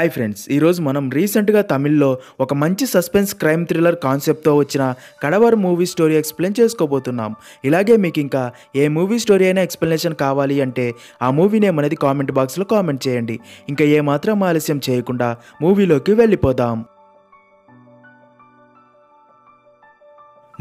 Hi friends మనం recent గా తమిళలో ఒక మంచి సస్పెన్స్ క్రైమ్ థ్రిల్లర్ కాన్సెప్ట్ తో వచ్చిన కడవర్ మూవీ స్టోరీ ఎక్స్‌ప్లెయిన్ చేసుకోబోతున్నాం। ఇలాగే మీకు ఇంకా ఏ మూవీ స్టోరీ అయినా ఎక్స్‌ప్లెనేషన్ కావాలి అంటే ఆ మూవీ నేమ్ అనేది కామెంట్ బాక్స్ లో కామెంట్ చేయండి। ఇంకా ఏ మాత్రం ఆలస్యం చేయకుండా మూవీలోకి వెళ్ళిపోదాం।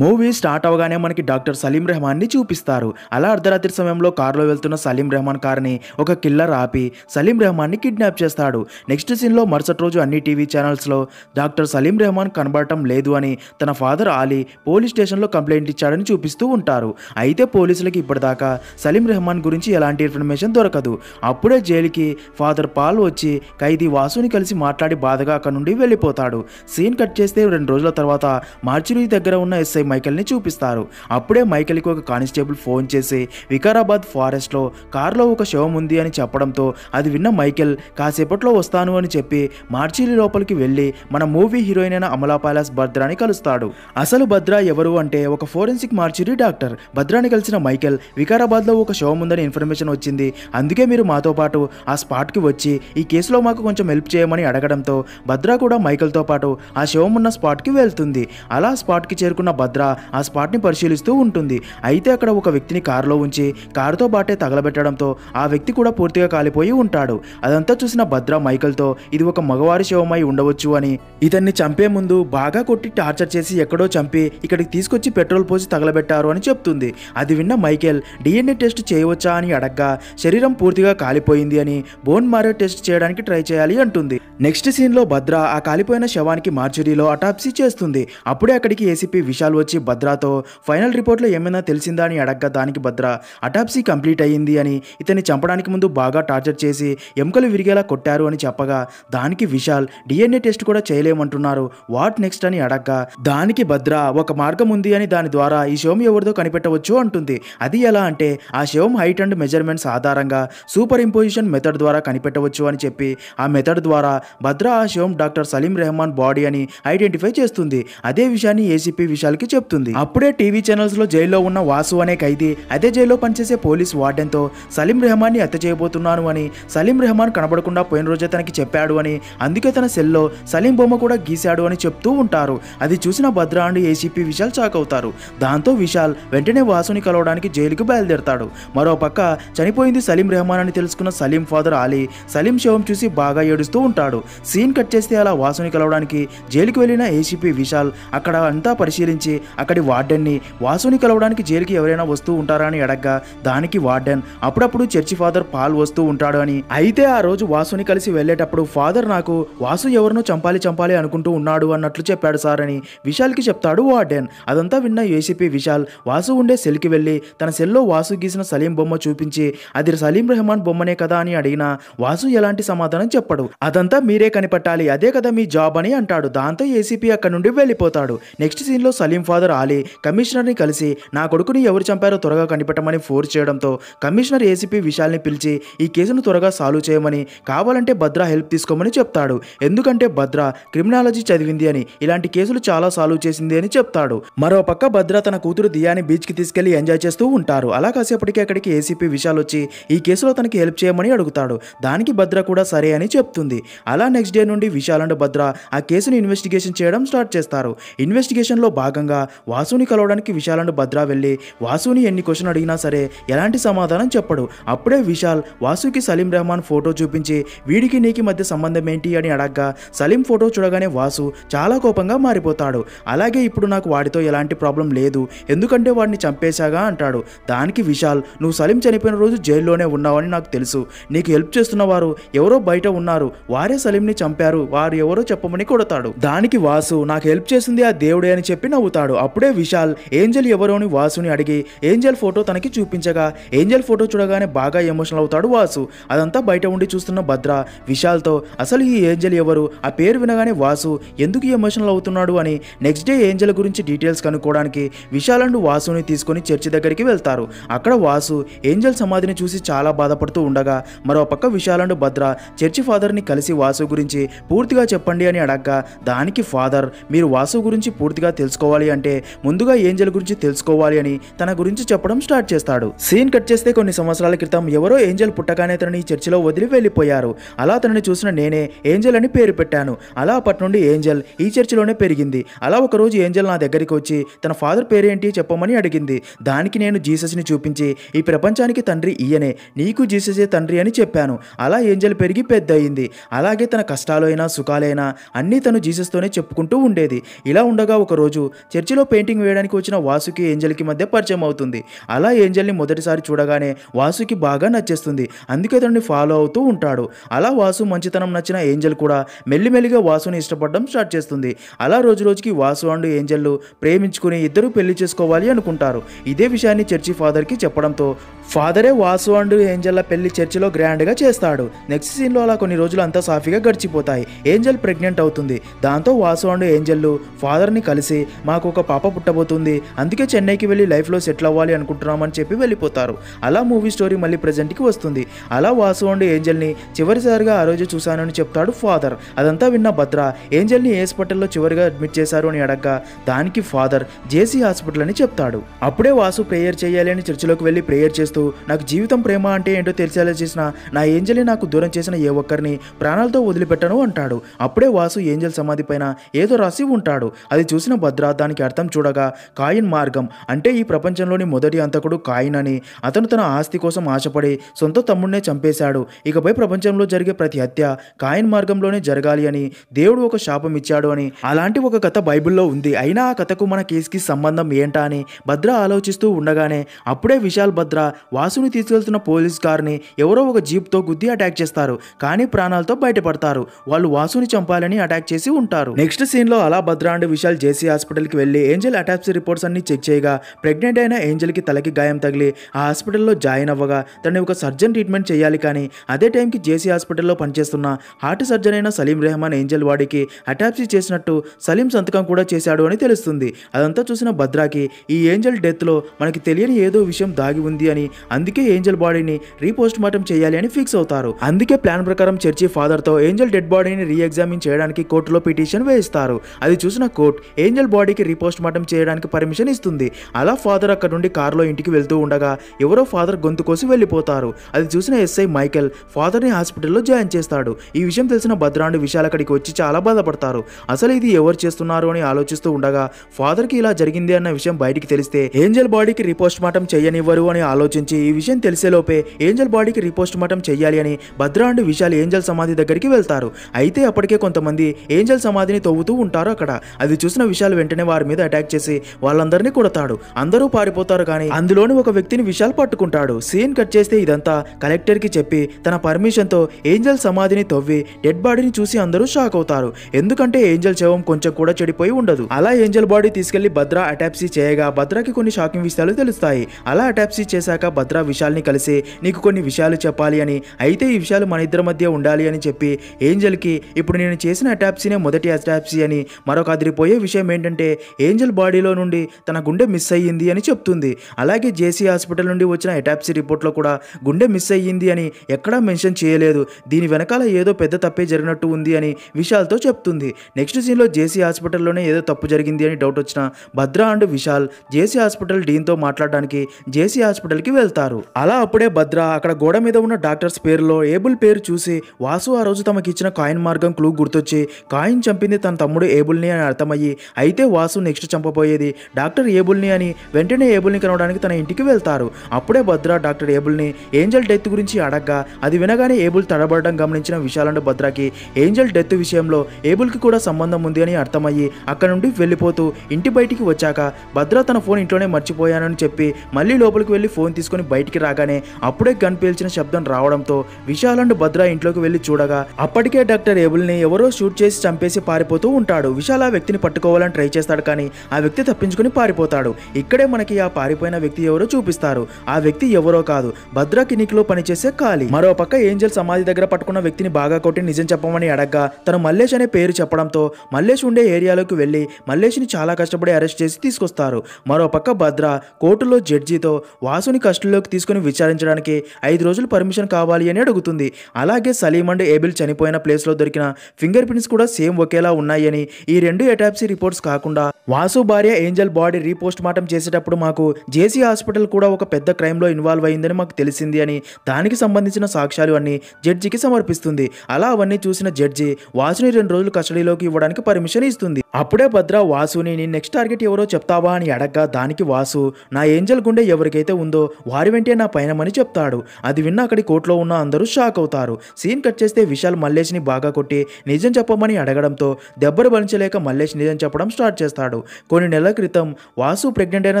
मूवी स्टार्ट अवगाने मन की डाक्टर सलीम रेहमान चूपिस्तार। अला अर्धरात्रि समय में कारुलो वेल्तुन्न सलीम रेहमान कारनी ओक किल्लर आपी सलीम रेहमान किड्नाप चेस्ताडु। नेक्स्ट सीन लो मरुसटि रोजु अन्नी टीवी चैनल्स लो डाक्टर सलीम रेहमान कनबडटम लेदु अनि तन फादर आली पोलीस स्टेशन लो कंप्लेंट इच्चाडनि चूपिस्तू उंटारु। अयिते पोलीसुलकु इप्पटिदाका सलीम रेहमान गुरिंचि एलांटि इन्फर्मेशन दोरकदु। अप्पुडे जैलुकि फादर पाल वच्ची कैदी वासुनि कलिसि माट्लाडि बाधगा अक्कडि नुंडि वेल्लिपोताडु। सीन कट चेस्ते 2 रोजुल तर्वात मार्चुरी दग्गर उन्न एसआई మైకల్ ని చూపిస్తారు। అప్పుడే మైకల్ కి ఒక కానిస్టేబుల్ ఫోన్ చేసి వికారాబాద్ ఫారెస్ట్ లో కార్లో ఒక శవం ఉంది అని చెప్పడంతో అది విన్న మైకల్ కాసేపట్లో వస్తాను అని చెప్పి మార్చిలి లోపలికి వెళ్లి మన మూవీ హీరోయిన్ అయిన అమలా పాలస్ భద్రాని కలుస్తాడు। అసలు భద్ర ఎవరు అంటే ఒక ఫోరెన్సిక్ మార్చిలి డాక్టర్। భద్రాని కలిసిన మైకల్ వికారాబాద్ లో ఒక శవం ఉందని ఇన్ఫర్మేషన్ వచ్చింది, అందుకే మీరు మాతో పాటు ఆ స్పాట్ కి వచ్చి ఈ కేసులో మాకు కొంచెం హెల్ప్ చేయమని అడగడంతో భద్ర కూడా మైకల్ తో పాటు ఆ శవం ఉన్న స్పాట్ కి వెళ్తుంది। అలా స్పాట్ కి చేరుకున్న ఆ స్పాట్ ని పరిశీలిస్తూ ఉంటుంది। అయితే అక్కడ ఒక వ్యక్తిని కారులో ఉంచి కారుతో బాటే తగలబెట్టడంతో ఆ వ్యక్తి కూడా పూర్తిగా కాలిపోయి ఉంటాడు। అదంతా చూసిన భద్ర మైకల్ తో ఇది ఒక మగవారి శవమై ఉండవచ్చు అని ఇతన్ని చంపే ముందు బాగా కొట్టి టార్చర్ చేసి ఎక్కడో చంపి ఇక్కడికి తీసుకొచ్చి పెట్రోల్ పోసి తగలబెట్టారు అని చెప్తుంది। అది విన్న మైకల్ DNA టెస్ట్ చేయవచ్చా అని అడగ్గా శరీరం పూర్తిగా కాలిపోయింది అని బోన్ మారో టెస్ట్ చేయడానికి ట్రై చేయాలి అంటుంది। నెక్స్ట్ సీన్ లో భద్ర ఆ కాలిపోయిన శవానికి మార్చురీలో అటాప్సీ చేస్తుంది। అప్పుడే అక్కడికి ACP విశాల్ వచ్చి భద్ర తో ఫైనల్ రిపోర్ట్ లో ఏమైనా తెలిసిందా అని అడగ్గా దానికి భద్ర అటాప్సీ కంప్లీట్ అయ్యింది అని ఇతన్ని చంపడానికి ముందు బాగా టార్చర్ చేసి ఎముకలు విరిగేలా కొట్టారు అని చెప్పగా దానికి విశాల్ DNA టెస్ట్ కూడా చేయలేమంటున్నారు, వాట్ నెక్స్ట్ అని అడగ్గా దానికి భద్ర ఒక మార్గం ఉంది అని దాని ద్వారా ఈ శవం ఎవరిదో కనిపెట్టవచ్చు అంటుంది। అది ఎలా అంటే ఆ శవం హైట్ అండ్ మెజర్మెంట్స్ ఆధారంగా సూపర్ ఇంపోజిషన్ మెథడ్ ద్వారా కనిపెట్టవచ్చు అని చెప్పి ఆ మెథడ్ ద్వారా భద్ర ఆ శవం డాక్టర్ సలీం రెహమాన్ బాడీ అని ఐడెంటిఫై చేస్తుంది। అదే విషయాన్ని ACP విశాల్కి చెప్తుంది। అప్పుడే టీవీ ఛానల్స్ లో జైల్లో ఉన్న వాసు అనే ఖైదీ అదే జైల్లో పనిచేసే పోలీస్ వార్డెన్ తో సలీం రెహమాన్ ని హత్య చేయబోతున్నాను అని సలీం రెహమాన్ కనబడకుండా పోయిన రోజే తనకి చెప్పాడు అని అందుకే తన సెల్లో సలీం బొమ్మ కూడా గీశాడు అని చెప్తూ ఉంటారు। అది చూసిన Bhadra and ACP Vishal shock అవుతారు। దాంతో విశాల్ వెంటనే వాసుని కలవడానికి జైలుకు బయలుదేరతాడు। మరోపక్క చనిపోయింది సలీం రెహమాన్ అని తెలుసుకున్న సలీం ఫాదర్ ఆలీ సలీం శవం చూసి బాగా ఏడుస్తూ ఉంటాడు। సీన్ కట్ చేస్తే అలా వాసుని కలవడానికి జైలుకు వెళ్లిన ACP విశాల్ అక్కడ అంతా పరిశీలించి అక్కడి వార్డెన్ ని వాసుని కలవడానికి జైలుకి ఎవరైనా వస్తూ ఉంటారా అని అడగ్గా దానికి వార్డెన్ అప్పుడప్పుడు చర్చి ఫాదర్ పాల్ వస్తూ ఉంటాడు అని, అయితే ఆ రోజు వాసుని కలిసి వెళ్లేటప్పుడు ఫాదర్ నాకు వాసు ఎవరినో చంపాలి అనుకుంటూ ఉన్నాడు అన్నట్లు చెప్పాడు సార్ అని విశాల్ కి చెప్తాడు వార్డెన్। అదంతా విన్న ACP విశాల్ వాసు ఉండే సెల్ కి వెళ్లి తన సెల్లో వాసు గీసిన సలీం బొమ్మ చూపించి అది సలీం రెహమాన్ బొమ్మనే కదా అని అడిగినా వాసు ఎలాంటి సమాధానం చెప్పడు, అదంతా మీరే కనిపెట్టాలి అదే కదా మీ జాబ్ అని అంటాడు। దాంతో ACP అక్కడ నుండి వెళ్ళిపోతాడు। నెక్స్ట్ సీన్ లో సలీం ఫాదర్ ఆలీ కమిషనర్ ని కలిసి నా కొడుకుని ఎవరు చంపారో త్వరగా కనిపెట్టమని ఫోర్స్ చేయడంతో కమిషనర్ ACP విశాల్ ని పిలిచి ఈ కేసును త్వరగా సాల్వ్ చేయమని కావాలంటే భద్ర హెల్ప్ తీసుకోమని చెప్తాడు, ఎందుకంటే భద్ర క్రిమినాలజీ చదివింది అని ఇలాంటి కేసులు చాలా సాల్వ్ చేసింది అని చెప్తాడు। మరోపక్క భద్ర తన కూతురు దియాని బీచ్ కి తీసుకెళ్లి ఎంజాయ్ చేస్తూ ఉంటారు। అలా కాసేపటికి అక్కడికి ACP విశాల్ వచ్చి ఈ కేసులో తనకి హెల్ప్ చేయమని అడుగుతాడు। దానికి భద్ర కూడా సరే అని చెప్తుంది। అలా నెక్స్ట్ డే నుండి విశాల్ అండ్ భద్ర ఆ కేసును ఇన్వెస్టిగేషన్ చేయడం స్టార్ట్ చేస్తారు। ఇన్వెస్టిగేషన్ లో భాగంగా వాసుని కలవడానికి విశాల్ అండ్ భద్ర వెళ్లి వాసుని ఎన్ని క్వశ్చన్ అడిగినా సరే ఎలాంటి సమాధానం చెప్పడు। అప్పుడే విశాల్ వాసుకి సలీం రెహమాన్ ఫోటో చూపించి వీడికి నీకి మధ్య సంబంధం ఏంటి అని అడగ్గా సలీం ఫోటో చూడగానే వాసు చాలా కోపంగా మారిపోతాడు। అలాగే ఇప్పుడు నాకు వాడితో ఎలాంటి ప్రాబ్లం లేదు ఎందుకంటే వాడిని చంపేశాగా అంటాడు। దానికి విశాల్ నువ్వు సలీం చనిపోయిన రోజు జైల్లోనే ఉన్నావని నాకు తెలుసు, నీకు హెల్ప్ చేస్తున్న వారు ఎవరో బయట ఉన్నారు, వారే సలీంని చంపారు, వారు ఎవరో చెప్పమని కొడతాడు। దానికి వాసు నాకు హెల్ప్ చేసింది ఆ దేవుడే అని చెప్పి నవ్వుతాడు। అప్పుడే విశాల్ ఏంజల్ ఎవరోని వాసుని అడిగి ఏంజల్ ఫోటో తనకి చూపించగా ఏంజల్ ఫోటో చూడగానే బాగా ఎమోషనల్ అవుతాడు వాసు। అదంతా బయట ఉండి చూస్తున్న భద్ర విశాల్తో అసలు ఈ ఏంజల్ ఎవరు, ఆ పేరు వినగానే వాసు ఎందుకు ఎమోషనల్ అవుతున్నాడు అని నెక్స్ట్ డే ఏంజల్ గురించి డీటెయిల్స్ కనుక్కోవడానికి విశాల్ అండ్ వాసుని తీసుకుని చర్చి దగ్గరికి వెళ్తారు। అక్కడ వాసు ఏంజల్ సమాధిని చూసి చాలా బాధపడుతూ ఉండగా మరోపక్క Vishal and Bhadra church father ని కలిసి వాసు గురించి పూర్తిగా చెప్పండి అని అడగ్గా దానికి ఫాదర్ మీరు వాసు గురించి పూర్తిగా తెలుసుకోవాలి చేయాలంటే ముందుగా ఏంజెల్ గురించి తెలుసుకోవాలి అని తన గురించి చెప్పడం స్టార్ట్ చేస్తాడు. సీన్ కట్ చేస్తే కొన్ని సంవత్సరాల క్రితం ఎవరో ఏంజెల్ పుట్టగానే తనని చర్చిలో వదిలి వెళ్ళిపోయారు. అలా తనని చూసిన నేనే ఏంజెల్ అని పేరు పెట్టాను. అలా అప్పటి నుండి ఏంజెల్ ఈ చర్చిలోనే పెరిగింది. అలా ఒకరోజు ఏంజెల్ నా దగ్గరికి వచ్చి తన ఫాదర్ పేరేంటి చెప్పమని అడిగింది. దానికి నేను జీసస్ని చూపించి ఈ ప్రపంచానికి తండ్రి ఈయనే, నీకు జీససే తండ్రి అని చెప్పాను. అలా ఏంజెల్ పెరిగి పెద్ద అయింది. అలాగే తన కష్టాలైనా సుఖాలైనా అన్నీ తను జీసస్తోనే చెప్పుకుంటూ ఉండేది. ఇలా ఉండగా ఒకరోజు చర్చిలో పెయింటింగ్ వేయడానికి వచ్చిన వాసుకి ఏంజెల్కి మధ్య పరిచయం అవుతుంది. అలా ఏంజెల్ని మొదటిసారి చూడగానే వాసుకి బాగా నచ్చేస్తుంది. అందుకే తనని ఫాలో అవుతూ ఉంటాడు. అలా వాసు మంచితనం నచ్చిన ఏంజెల్ కూడా మెల్లిమెల్లిగా వాసుని ఇష్టపడడం స్టార్ట్ చేస్తుంది. అలా రోజు రోజుకి వాసు అండ్ ఏంజెల్ ప్రేమించుకుని ఇద్దరు పెళ్లి చేసుకోవాలి అనుకుంటారు. ఇదే విషయాన్ని చర్చి ఫాదర్కి చెప్పడంతో ఫాదరే వాసు అండ్ ఏంజెల్ల పెళ్లి చర్చిలో గ్రాండ్గా చేస్తాడు. నెక్స్ట్ సీన్లో అలా కొన్ని రోజులు అంతా సాఫీగా గడిచిపోతాయి. ఏంజెల్ ప్రెగ్నెంట్ అవుతుంది. దాంతో వాసు అండ్ ఏంజెల్ ఫాదర్ని కలిసి మాకు ఒక పాప పుట్టబోతుంది, అందుకే చెన్నైకి వెళ్ళి లైఫ్లో సెటిల్ అవ్వాలి అనుకుంటున్నామని చెప్పి వెళ్ళిపోతారు. అలా మూవీ స్టోరీ మళ్ళీ ప్రజెంట్కి వస్తుంది. అలా వాసు అండ్ ఏంజెల్ని చివరిసారిగా ఆ రోజు చూశానని చెప్తాడు ఫాదర్. అదంతా విన్న భద్ర ఏంజెల్ని ఏ హాస్పిటల్లో చివరిగా అడ్మిట్ చేశారు అని అడగ్గా దానికి ఫాదర్ జేసీ హాస్పిటల్ అని చెప్తాడు. అప్పుడే వాసు ప్రేయర్ చేయాలి అని చర్చిలోకి వెళ్ళి ప్రేయర్ చేస్తూ నాకు జీవితం ప్రేమ అంటే ఏంటో తెలిసేలా చేసిన నా ఏంజెల్ని నాకు దూరం చేసిన ఏ ఒక్కరిని ప్రాణాలతో వదిలిపెట్టను అంటాడు. అప్పుడే వాసు ఏంజెల్ సమాధి పైన ఏదో రాసి ఉంటాడు. అది చూసిన భద్ర దానికి అర్థం చూడగా కాయిన్ మార్గం అంటే ఈ ప్రపంచంలోని మొదటి అంతకుడు కాయిన్ అని, అతను తన ఆస్తి కోసం ఆశపడి సొంత తమ్ముడినే చంపేశాడు. ఇకపై ప్రపంచంలో జరిగే ప్రతి హత్య కాయిన్ మార్గంలోనే జరగాలి అని దేవుడు ఒక శాపం ఇచ్చాడు అని అలాంటి ఒక కథ బైబిల్లో ఉంది. అయినా ఆ కథకు మన కేసుకి సంబంధం ఏంటా అని భద్ర ఆలోచిస్తూ ఉండగానే అప్పుడే విశాల్ భద్ర వాసుని తీసుకెళ్తున్న పోలీస్ కారుని ఎవరో ఒక జీప్తో గుద్ది అటాక్ చేస్తారు. కానీ ప్రాణాలతో బయటపడతారు. వాళ్ళు వాసుని చంపాలని అటాక్ చేసి ఉంటారు. నెక్స్ట్ సీన్లో అలా భద్ర అండ్ విశాల్ జేసీ హాస్పిటల్కి వెళ్ళి ఏంజెల్ అటాప్సీ రిపోర్ట్స్ అన్ని చెక్ చేయగా ప్రెగ్నెంట్ అయిన ఏంజెల్కి తలకి గాయం తగిలి ఆ హాస్పిటల్లో జాయిన్ అవ్వగా తనని ఒక సర్జన్ ట్రీట్మెంట్ చేయాలి. కానీ అదే టైంకి జేసీ హాస్పిటల్లో పనిచేస్తున్న హార్ట్ సర్జన్ అయిన సలీం రెహమాన్ ఏంజెల్ వాడికి అటాప్సీ చేసినట్టు సలీం సంతకం కూడా చేశాడు అని తెలుస్తుంది. అదంతా చూసిన భద్రాకి ఈ ఏంజెల్ డెత్లో మనకి తెలియని ఏదో విషయం దాగి ఉంది అని, అందుకే ఏంజెల్ బాడీని రీపోస్ట్ మార్టం చేయాలి అని ఫిక్స్ అవుతారు. అందుకే ప్లాన్ ప్రకారం చర్చి ఫాదర్తో ఏంజెల్ డెడ్ బాడీని రీఎగ్జామిన్ చేయడానికి కోర్టులో పిటిషన్ వేయిస్తారు. అది చూసిన కోర్టు ఏంజెల్ బాడీకి రీపోస్ట్ మార్టం చేయడానికి పర్మిషన్ ఇస్తుంది. అలా ఫాదర్ అక్కడ నుండి కారులో ఇంటికి వెళ్తూ ఉండగా ఎవరో ఫాదర్ గొంతు కోసి వెళ్ళిపోతారు. అది చూసిన ఎస్ఐ మైకెల్ ఫాదర్ని హాస్పిటల్లో జాయిన్ చేస్తాడు. ఈ విషయం తెలిసిన భద్రాండు విశాల్ అక్కడికి వచ్చి చాలా బాధపడతారు. అసలు ఇది ఎవరు చేస్తున్నారు అని ఆలోచిస్తూ ఉండగా ఫాదర్కి ఇలా జరిగింది అన్న విషయం బయటికి తెలిస్తే ఏంజెల్ బాడీకి రీపోస్ట్ మార్టం చేయనివ్వరు అని ఆలోచించి ఈ విషయం తెలిసేలోపే ఏంజెల్ బాడీకి రీపోస్ట్ మార్టం చేయాలి అని భద్ర అండ్ విశాల్ ఏంజెల్ సమాధి దగ్గరికి వెళ్తారు. అయితే అప్పటికే కొంతమంది ఏంజెల్ సమాధిని తవ్వుతూ ఉంటారు అక్కడ. అది చూసిన విశాల్ వెంటనే వారి మీద అటాక్ చేసి వాళ్ళందరినీ కొడతాడు. అందరూ పారిపోతారు. కానీ అందులోని ఒక వ్యక్తిని విశాల్ పట్టుకుంటాడు. సీన్ కట్ చేస్తే ఇదంతా కలెక్టర్కి చెప్పి తన పర్మిషన్తో ఏంజెల్ సమాధిని తవ్వి డెడ్ బాడీని చూసి అందరూ షాక్ అవుతారు. ఎందుకంటే ఏంజెల్ శవం కొంచెం కూడా చెడిపోయి ఉండదు. అలా ఏంజెల్ బాడీ తీసుకెళ్లి భద్ర అటాప్సీ చేయగా భద్రకి కొన్ని షాకింగ్ విషయాలు తెలుస్తాయి. అలా అటాప్సీ చేశాక భద్ర విశాల్ని కలిసి నీకు కొన్ని విషయాలు చెప్పాలి అని, అయితే ఈ విషయాలు మన ఇద్దరి మధ్య ఉండాలి అని చెప్పి ఏంజెల్కి ఇప్పుడు నేను చేసిన అటాప్సీనే మొదటి అటాప్సీ అని, మరొక అదిరిపోయే విషయం ఏంటంటే ఏంజెల్ బాడీలో నుండి తన గుండె మిస్ అయ్యింది అని చెప్తుంది. అలాగే జేసీ హాస్పిటల్ నుండి వచ్చిన అటాప్సీ రిపోర్ట్లో కూడా గుండె మిస్ అయ్యింది అని ఎక్కడా మెన్షన్ చేయలేదు. దీని వెనకాల ఏదో పెద్ద తప్పే జరిగినట్టు ఉంది అని విశాల్తో చెప్తుంది. నెక్స్ట్ సీన్లో జేసీ హాస్పిటల్లోనే ఏదో తప్పు జరిగింది అని డౌట్ వచ్చిన Bhadra and Vishal JC hospital డీన్తో మాట్లాడడానికి జేసీ హాస్పిటల్కి వెళ్తారు. అలా అప్పుడే భద్ర అక్కడ గోడ మీద ఉన్న డాక్టర్స్ పేరులో ఏబుల్ పేరు చూసి వాసు ఆ రోజు తమకి ఇచ్చిన కాయిన్ మార్గం క్లూ గుర్తొచ్చి కాయిన్ చంపింది తన తమ్ముడు ఏబుల్ని అని అర్థమయ్యి, అయితే వాసు నెక్స్ట్ చంపబోయేది డాక్టర్ ఏబుల్ని అని వెంటనే ఏబుల్ని కలవడానికి తన ఇంటికి వెళ్తారు. అప్పుడే భద్ర డాక్టర్ ఏబుల్ని ఏంజెల్ డెత్ గురించి అడగ్గా అది వినగానే ఏబుల్ తడబడడం గమనించిన విశాల్ అండ్ భద్రకి ఏంజెల్ డెత్ విషయంలో ఏబుల్కి కూడా సంబంధం ఉంది అని అర్థమయ్యి అక్కడ నుండి వెళ్ళిపోతూ ఇంటి బయటికి వచ్చాక భద్ర తన ఫోన్ ఇంట్లోనే మర్చిపోయానని చెప్పి మళ్ళీ లోపలికి వెళ్ళి ఫోన్ తీసుకుని బయటికి రాగానే అప్పుడే గన్ పేల్చిన శబ్దం రావడంతో విశాల్ అండ్ భద్ర ఇంట్లోకి వెళ్ళి చూడగా అప్పటికే డాక్టర్ ఏబుల్ని ఎవరో షూట్ చేసి చంపేసి పారిపోతూ ఉంటాడు. విశాల్ ఆ వ్యక్తిని పట్టుకోవాలని ట్రై చేస్తాడు. కానీ ఆ వ్యక్తి తప్పించుకుని పారిపోతాడు. ఇక్కడే మనకి ఆ పారిపోయిన వ్యక్తి ఎవరో చూపిస్తారు. ఆ వ్యక్తి ఎవరో కాదు, భద్ర క్లినిక్లో పనిచేసే ఖాళీ. మరో పక్క ఏంజెల్ సమాధి దగ్గర పట్టుకున్న వ్యక్తిని బాగా కొట్టి నిజం చెప్పమని అడగ్గా తను మల్లేష్ అనే పేరు చెప్పడంతో మల్లేష్ ఉండే ఏరియాలోకి వెళ్ళి మల్లేష్ని చాలా కష్టపడి అరెస్ట్ చేసి తీసుకొస్తారు. మరోపక్క భద్ర కోర్టులో జడ్జితో వాసుని కస్టడీలోకి తీసుకుని విచారించడానికి 5 రోజులు పర్మిషన్ కావాలి అని అడుగుతుంది. అలాగే సలీం అండ్ ఏబిల్ చనిపోయిన ప్లేస్లో దొరికిన ఫింగర్ ప్రింట్స్ కూడా సేమ్ ఒకేలా ఉన్నాయని, ఈ 2 అటాప్సీ రిపోర్ట్స్ కాకుండా వాసు భార్య ఏంజల్ బాడీ రీపోస్ట్మార్టం చేసేటప్పుడు మాకు జేసీ హాస్పిటల్ కూడా ఒక పెద్ద క్రైమ్లో ఇన్వాల్వ్ అయిందని మాకు తెలిసింది అని దానికి సంబంధించిన సాక్ష్యాలు అన్నీ జడ్జికి సమర్పిస్తుంది. అలా అవన్నీ చూసిన జడ్జి వాసుని 2 రోజులు కస్టడీలోకి ఇవ్వడానికి పర్మిషన్ ఇస్తుంది. అప్పుడే భద్ర వాసుని నీ నెక్స్ట్ టార్గెట్ ఎవరో చెప్తావా అని అడగ్గా దానికి వాసు నా ఏంజల్ గుండె ఎవరికైతే ఉందో వారి వెంటే నా పయనమని చెప్తాడు. అది విన్న అక్కడి కోర్టులో ఉన్న అందరూ షాక్ అవుతారు. సీన్ కట్ చేస్తే విశాల్ మల్లేష్ని బాగా కొట్టి నిజం చెప్పమని అడగడంతో దెబ్బలు భరించలేక మల్లేష్ నిజం చెప్పడం స్టార్ట్ చేస్తాడు. కొన్ని నెలల క్రితం వాసు ప్రెగ్నెంట్ అయిన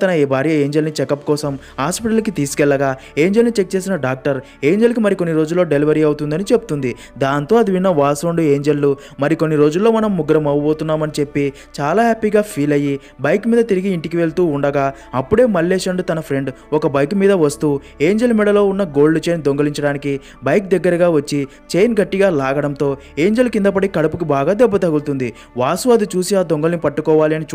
తన భార్య ఏంజల్ని చెకప్ కోసం హాస్పిటల్కి తీసుకెళ్లగా ఏంజల్ని చెక్ చేసిన డాక్టర్ ఏంజల్కి మరికొన్ని రోజుల్లో డెలివరీ అవుతుందని చెప్తుంది. దాంతో అది విన్న వాసు అండ్ ఏంజల్లు మరికొన్ని రోజుల్లో మనం ముగ్గురం అవ్వబోతున్నామని చెప్పి చాలా హ్యాపీగా ఫీల్ అయ్యి బైక్ మీద తిరిగి ఇంటికి వెళ్తూ ఉండగా అప్పుడే మల్లేష్ అండ్ తన ఫ్రెండ్ ఒక బైక్ మీద వస్తూ ఏంజల్ మెడలో ఉన్న గోల్డ్ చైన్ దొంగిలించడానికి బైక్ దగ్గరగా వచ్చి చైన్ గట్టిగా లాగడంతో ఏంజల్ కింద పడి కడుపుకు బాగా దెబ్బ తగులుతుంది. వాసు అది చూసి ఆ దొంగల్ని పట్టుకోవాలి అని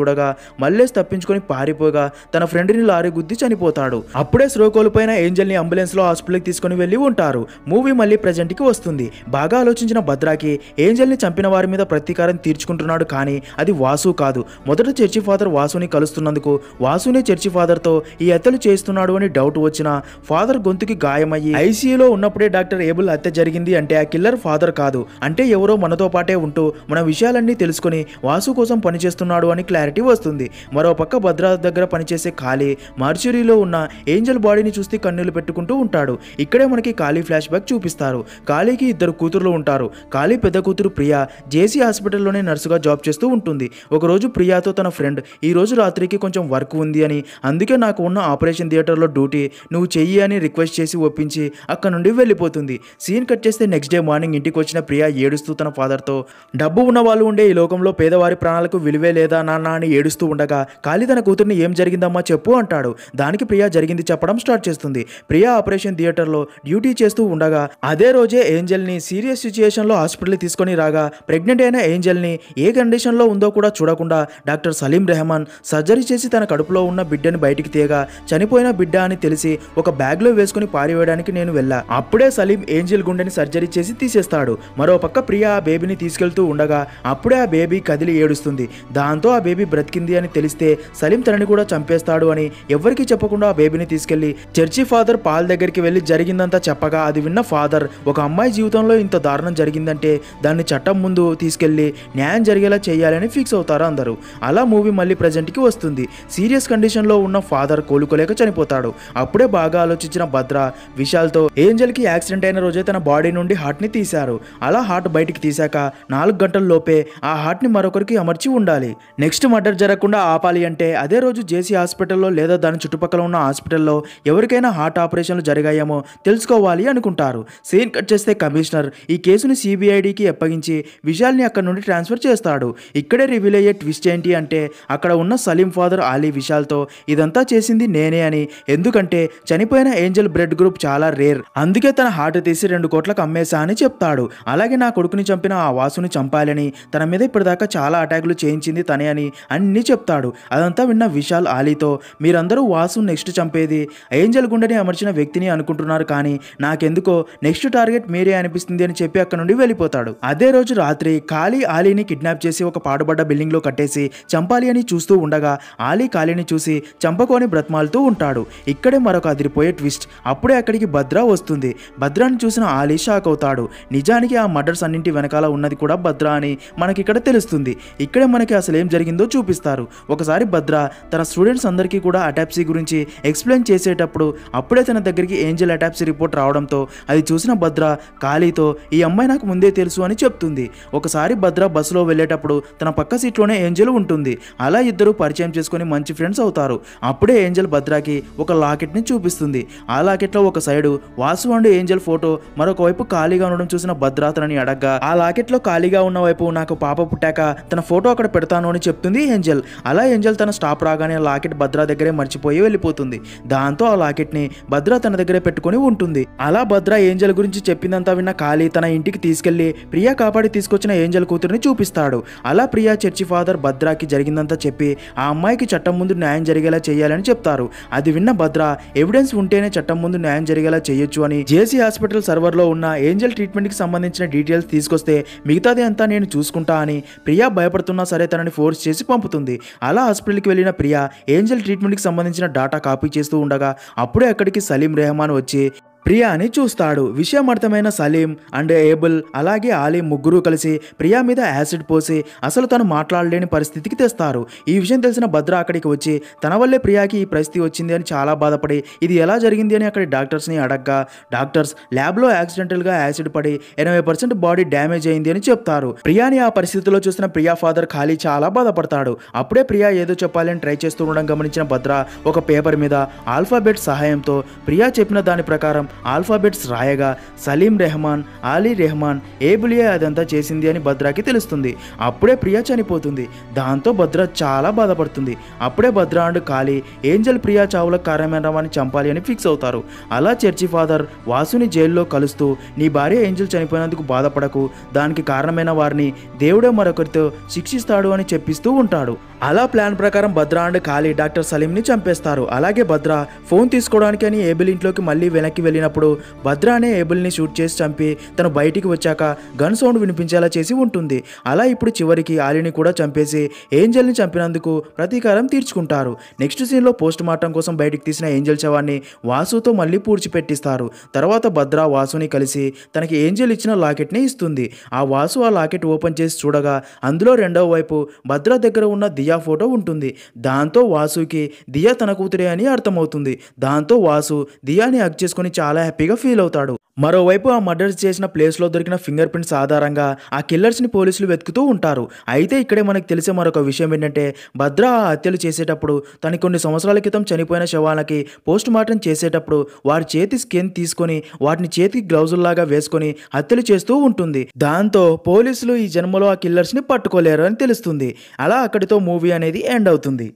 మల్లేష్ తప్పించుకొని పారిపోగా తన ఫ్రెండ్ని లారీ గుద్ది చనిపోతాడు. అప్పుడే స్లో కోల్పోయిన ఏంజల్ని అంబులెన్స్ లో హాస్పిటల్కి తీసుకుని వెళ్ళి ఉంటారు. మూవీ మళ్ళీ ప్రెజెంట్ కి వస్తుంది. బాగా ఆలోచించిన భద్రాకి ఏంజల్ని చంపిన వారి మీద ప్రతీకారం తీర్చుకుంటున్నాడు కానీ అది వాసు కాదు. మొదట చర్చి ఫాదర్ వాసుని కలుస్తున్నందుకు వాసునే చర్చి ఫాదర్ తో ఈ హత్యలు చేస్తున్నాడు అని డౌట్ వచ్చిన ఫాదర్ గొంతుకి గాయమయ్యి ఐసీయూలో ఉన్నప్పుడే డాక్టర్ ఏబుల్ హత్య జరిగింది అంటే ఆ కిల్లర్ ఫాదర్ కాదు, అంటే ఎవరో మనతో పాటే ఉంటూ మన విషయాలన్నీ తెలుసుకుని వాసు కోసం పనిచేస్తున్నాడు అని క్లారిటీ వస్తుంది. మరోపక్క భద్రావతి దగ్గర పనిచేసే ఖాళీ మార్చురీలో ఉన్న ఏంజల్ బాడీని చూస్తే కన్నులు పెట్టుకుంటూ ఉంటాడు. ఇక్కడే మనకి ఖాళీ ఫ్లాష్ బ్యాక్ చూపిస్తారు. ఖాళీకి 2 కూతుర్లు ఉంటారు. ఖాళీ పెద్ద కూతురు ప్రియా జేసీ హాస్పిటల్లోనే నర్సుగా జాబ్ చేస్తూ ఉంటుంది. ఒకరోజు ప్రియాతో తన ఫ్రెండ్ ఈ రోజు రాత్రికి కొంచెం వర్క్ ఉంది అని అందుకే నాకు ఉన్న ఆపరేషన్ థియేటర్లో డ్యూటీ నువ్వు చెయ్యి అని రిక్వెస్ట్ చేసి ఒప్పించి అక్కడ నుండి వెళ్ళిపోతుంది. సీన్ కట్ చేస్తే నెక్స్ట్ డే మార్నింగ్ ఇంటికి వచ్చిన ప్రియా ఏడుస్తూ తన ఫాదర్తో డబ్బు ఉన్న వాళ్ళు ఉండే ఈ లోకంలో పేదవారి ప్రాణాలకు విలువే లేదా నాన్న అని ఏడుస్తూ ఉండగా ఖాళీ తన కూతుర్ని ఏం జరిగిందమ్మా చెప్పు అంటాడు. దానికి ప్రియా జరిగింది చెప్పడం స్టార్ట్ చేస్తుంది. ప్రియా ఆపరేషన్ థియేటర్లో డ్యూటీ చేస్తూ ఉండగా అదే రోజే ఏంజల్ని సీరియస్ సిచ్యుయేషన్లో హాస్పిటల్కి తీసుకొని రాగా ప్రెగ్నెంట్ అయిన ఏంజల్ని ఏ కండిషన్లో ఉందో కూడా చూడకుండా డాక్టర్ సలీం రెహమాన్ సర్జరీ చేసి తన కడుపులో ఉన్న బిడ్డని బయటికి తీయగా చనిపోయిన బిడ్డ అని తెలిసి ఒక బ్యాగ్లో వేసుకుని పారివేయడానికి నేను వెళ్ళా. అప్పుడే సలీం ఏంజల్ గుండెని సర్జరీ చేసి తీసేస్తాడు. మరోపక్క ప్రియా ఆ బేబీని తీసుకెళ్తూ ఉండగా అప్పుడే ఆ బేబీ కదిలి ఏడుస్తుంది. దాంతో ఆ బేబీ బ్రతికింది అని తెలిస్తే సలీం తనని కూడా చంపేస్తాడు అని ఎవరికి చెప్పకుండా ఆ బేబీని తీసుకెళ్లి చర్చి ఫాదర్ పాల్ దగ్గరికి వెళ్లి జరిగిందంతా చెప్పగా అది విన్న ఫాదర్ ఒక అమ్మాయి జీవితంలో ఇంత దారుణం జరిగిందంటే దాన్ని చట్టం ముందు తీసుకెళ్లి న్యాయం జరిగేలా చేయాలని ఫిక్స్ అవుతారు అందరూ. అలా మూవీ మళ్ళీ ప్రజెంట్ కి వస్తుంది. సీరియస్ కండిషన్ లో ఉన్న ఫాదర్ కోలుకోలేక చనిపోతాడు. అప్పుడే బాగా ఆలోచించిన భద్ర విశాల్ తో ఏంజల్ కి యాక్సిడెంట్ అయిన రోజే తన బాడీ నుండి హార్ట్ ని తీశారు. అలా హార్ట్ బయటికి తీశాక 4 గంటల లోపే ఆ హార్ట్ ని మరొకరికి అమర్చి ఉండాలి. నెక్స్ట్ మర్డర్ జరగకుండా ఆపాలి అంటే అదే రోజు జేసీ హాస్పిటల్లో లేదా దాని చుట్టుపక్కల ఉన్న హాస్పిటల్లో ఎవరికైనా హార్ట్ ఆపరేషన్లు జరిగాయేమో తెలుసుకోవాలి అనుకుంటారు. సీన్ కట్ చేస్తే కమిషనర్ ఈ కేసుని సిబిఐడికి అప్పగించి విశాల్ని అక్కడ నుండి ట్రాన్స్ఫర్ చేస్తాడు. ఇక్కడే రివీల్ అయ్యే ట్విస్ట్ ఏంటి అంటే అక్కడ ఉన్న సలీం ఫాదర్ ఆలీ విశాల్తో ఇదంతా చేసింది నేనే అని, ఎందుకంటే చనిపోయిన ఏంజల్ బ్లడ్ గ్రూప్ చాలా రేర్ అందుకే తన హార్ట్ తీసి 2 కోట్లకు అమ్మేశా అని చెప్తాడు. అలాగే నా కొడుకుని చంపిన ఆ వాసుని చంపాలని తన మీద ఇప్పటిదాకా చాలా అటాక్లు చేయించింది తనే అని అన్నీ చెప్తాడు. అదంతా విన్న విశాల్ ఆలీతో మీరందరూ వాసు నెక్స్ట్ చంపేది ఏంజల్ గుండెని అమర్చిన వ్యక్తిని అనుకుంటున్నారు కానీ నాకెందుకో నెక్స్ట్ టార్గెట్ మీరే అనిపిస్తుంది అని చెప్పి అక్కడ నుండి వెళ్ళిపోతాడు. అదే రోజు రాత్రి ఖాళీ ఆలీని కిడ్నాప్ చేసి ఒక పాడుబడ్డ బిల్డింగ్లో కట్టేసి చంపాలి అని చూస్తూ ఉండగా ఆలీ ఖాళీని చూసి చంపకోని బ్రతమాలుతూ ఉంటాడు. ఇక్కడే మరొక అదిరిపోయే ట్విస్ట్. అప్పుడే అక్కడికి భద్ర వస్తుంది. భద్రాని చూసిన ఆలీ షాక్ అవుతాడు. నిజానికి ఆ మర్డర్స్ అన్నింటి వెనకాల ఉన్నది కూడా భద్ర అని మనకిక్కడ తెలుస్తుంది. ఇక్కడే మనకి అసలు ఏం జరిగిందో చూపిస్తారు. ఒకసారి భద్ర తన స్టూడెంట్స్ అందరికీ కూడా అటాప్సీ గురించి ఎక్స్ప్లెయిన్ చేసేటప్పుడు అప్పుడే తన దగ్గరికి ఏంజల్ అటాప్సీ రిపోర్ట్ రావడంతో అది చూసిన భద్ర ఖాళీతో ఈ అమ్మాయి నాకు ముందే తెలుసు అని చెప్తుంది. ఒకసారి భద్ర బస్సులో వెళ్ళేటప్పుడు తన పక్క సీట్లోనే ఏంజల్ ఉంటుంది. అలా ఇద్దరు పరిచయం చేసుకుని మంచి ఫ్రెండ్స్ అవుతారు. అప్పుడే ఏంజల్ భద్రకి ఒక లాకెట్ని చూపిస్తుంది. ఆ లాకెట్లో ఒక side Vasu and Angel photo మరొక వైపు ఖాళీగా ఉండడం చూసిన భద్ర తనని అడగ్గా ఆ లాకెట్లో ఖాళీగా ఉన్న వైపు నాకు పాప పుట్టాక తన ఫోటో అక్కడ పెడతాను అని చెప్తుంది ఏంజల్. అలా ఏంజల్ తన స్టాప్ రాగానే ఆ లాకెట్ భద్ర దగ్గరే మర్చిపోయి వెళ్ళిపోతుంది. దాంతో ఆ లాకెట్ని భద్ర తన దగ్గరే పెట్టుకుని ఉంటుంది. అలా భద్ర ఏంజల్ గురించి చెప్పిందంతా విన్న ఖాళీ తన ఇంటికి తీసుకెళ్లి ప్రియా కాపాడి తీసుకొచ్చిన ఏంజల్ కూతురిని చూపిస్తాడు. అలా ప్రియా చర్చి ఫాదర్ భద్రకి జరిగిందంతా చెప్పి ఆ అమ్మాయికి చట్టం ముందు న్యాయం జరిగేలా చేయాలని చెప్తారు. అది విన్న భద్ర ఎవిడెన్స్ ఉంటేనే చట్టం ముందు న్యాయం జరిగేలా చేయొచ్చు అని జేసీ హాస్పిటల్ సర్వర్లో ఉన్న ఏంజల్ ట్రీట్మెంట్ కి సంబంధించిన డీటెయిల్స్ తీసుకొస్తే మిగతాది అంతా నేను చూసుకుంటా అని ప్రియా భయపడుతున్నా సరే తనని ఫోర్స్ చేసి పంపుతుంది. అలా హాస్పిటల్కి వెళ్ళిన ప్రియా ఏంజెల్ ట్రీట్మెంట్కి సంబంధించిన డాటా కాపీ చేస్తూ ఉండగా అప్పుడే అక్కడికి సలీం రెహమాన్ వచ్చి ప్రియాని చూస్తాడు. విషయం అర్థమైన సలీం అండ్ ఏబుల్ అలాగే ఆలీ ముగ్గురు కలిసి ప్రియా మీద యాసిడ్ పోసి అసలు తను మాట్లాడలేని పరిస్థితికి తెస్తారు. ఈ విషయం తెలిసిన భద్ర అక్కడికి వచ్చి తన వల్లే ప్రియాకి ఈ పరిస్థితి వచ్చింది అని చాలా బాధపడి ఇది ఎలా జరిగింది అని అక్కడి డాక్టర్స్ని అడగగా డాక్టర్స్ ల్యాబ్లో యాక్సిడెంటల్గా యాసిడ్ పడి 80% బాడీ డ్యామేజ్ అయింది అని చెప్తారు. ప్రియాని ఆ పరిస్థితిలో చూసిన ప్రియా ఫాదర్ ఖాళీ చాలా బాధపడతాడు. అప్పుడే ప్రియా ఏదో చెప్పాలని ట్రై చేస్తూ ఉండడం గమనించిన భద్ర ఒక పేపర్ మీద ఆల్ఫాబెట్ సహాయంతో ప్రియా చెప్పిన దాని ప్రకారం ఆల్ఫాబెట్స్ రాయగా సలీం రెహమాన్ ఆలీ రెహమాన్ ఏబులియా అదంతా చేసింది అని భద్రాకి తెలుస్తుంది. అప్పుడే ప్రియా చనిపోతుంది. దాంతో భద్ర చాలా బాధపడుతుంది. అప్పుడే భద్ర అండ్ ఖాళీ ఏంజెల్ ప్రియా చావుల కారణమని చంపాలి అని ఫిక్స్ అవుతారు. అలా చర్చి ఫాదర్ వాసుని జైల్లో కలుస్తూ నీ భార్య ఏంజెల్ చనిపోయినందుకు బాధపడకు, దానికి కారణమైన వారిని దేవుడే మరొకరితో శిక్షిస్తాడు అని చెప్పిస్తూ ఉంటాడు. అలా ప్లాన్ ప్రకారం భద్ర అండ్ ఖాళీ డాక్టర్ సలీంని చంపేస్తారు. అలాగే భద్ర ఫోన్ తీసుకోవడానికి అని ఏబుల్ ఇంట్లోకి మళ్ళీ వెనక్కి వెళ్ళినప్పుడు భద్ర అనే ఏబుల్ని షూట్ చేసి చంపి తను బయటికి వచ్చాక గన్ సౌండ్ వినిపించేలా చేసి ఉంటుంది. అలా ఇప్పుడు చివరికి ఆలీని కూడా చంపేసి ఏంజెల్ని చంపినందుకు ప్రతీకారం తీర్చుకుంటారు. నెక్స్ట్ సీన్లో పోస్ట్ మార్టం కోసం బయటికి తీసిన ఏంజెల్ శవాన్ని వాసుతో మళ్ళీ పూడ్చిపెట్టిస్తారు. తర్వాత భద్ర వాసుని కలిసి తనకి ఏంజెల్ ఇచ్చిన లాకెట్ని ఇస్తుంది. ఆ వాసు ఆ లాకెట్ ఓపెన్ చేసి చూడగా అందులో రెండవ వైపు భద్ర దగ్గర ఉన్న దియా ఫోటో ఉంటుంది. దాంతో వాసుకి దియా తన కూతురే అని అర్థమవుతుంది. దాంతో వాసు దియాని హక్ చేసుకుని చాలా హ్యాపీగా ఫీల్ అవుతాడు. మరోవైపు ఆ మర్డర్స్ చేసిన ప్లేస్లో దొరికిన ఫింగర్ ప్రింట్స్ ఆధారంగా ఆ కిల్లర్స్ని పోలీసులు వెతుకుతూ ఉంటారు. అయితే ఇక్కడే మనకు తెలిసే మరొక విషయం ఏంటంటే భద్ర ఆ హత్యలు చేసేటప్పుడు తను కొన్ని సంవత్సరాల క్రితం చనిపోయిన శవాలకి పోస్ట్ మార్టం చేసేటప్పుడు వారి చేతి స్కిన్ తీసుకొని వాటిని చేతికి గ్లౌజుల్లాగా వేసుకొని హత్యలు చేస్తూ ఉంటుంది. దాంతో పోలీసులు ఈ జన్మలో ఆ కిల్లర్స్ని పట్టుకోలేరు అని తెలుస్తుంది. అలా అక్కడితో మూవీ అనేది ఎండ్ అవుతుంది.